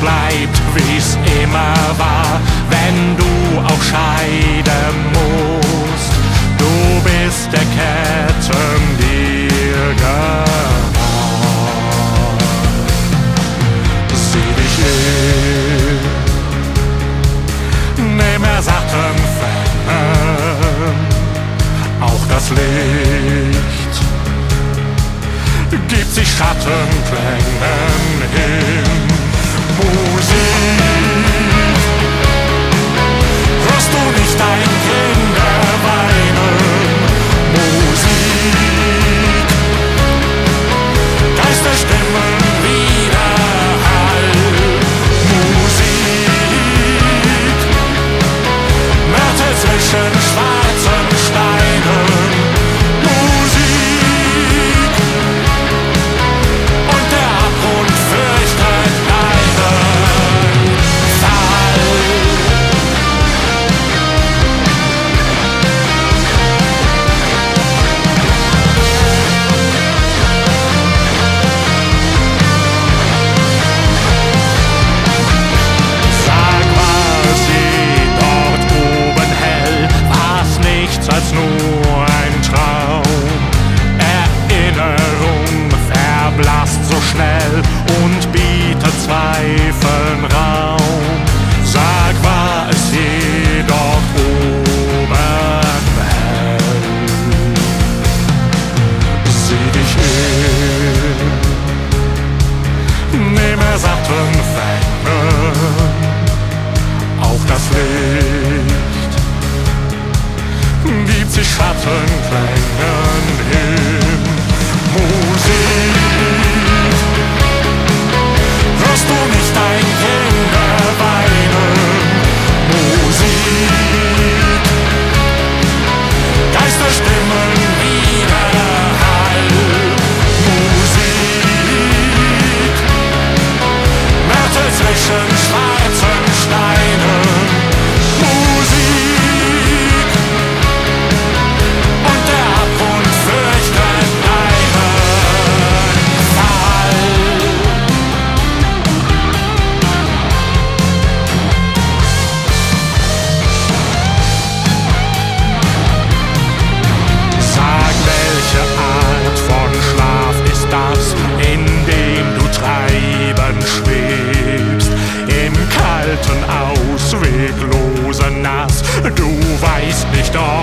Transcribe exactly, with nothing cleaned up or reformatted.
bleibt, wie's immer war, wenn du auch scheiden musst. Du bist der Ketten dir gewohnt. Sieh dich in, nimm ersatten Fängen, auch das Licht gibt sich Schattenklängen hin. Musik, hörst du nicht dein Kinder weinen? Musik, Geisterstimmen wieder Hall. Musik, Mörtel zwischen schwarzen Steinen. Musik, und der Abgrund fürchtet einen Fall. Als nur ein Traum. Erinnerung verblasst so schnell und bietet Zweifeln Raum. Sag, war es je dort oben hell? Sieh dich in, nimm ersatten Fängen, auch das Licht gibt sich Schattenklängen hin. Musik, hörst du nicht dein Kinder weinen? Musik, Geisterstimmen wieder Hall. Musik, Mörtel zwischen schwarzen Steinen. Musik, Auswegloser Nass, du weißt nicht, ob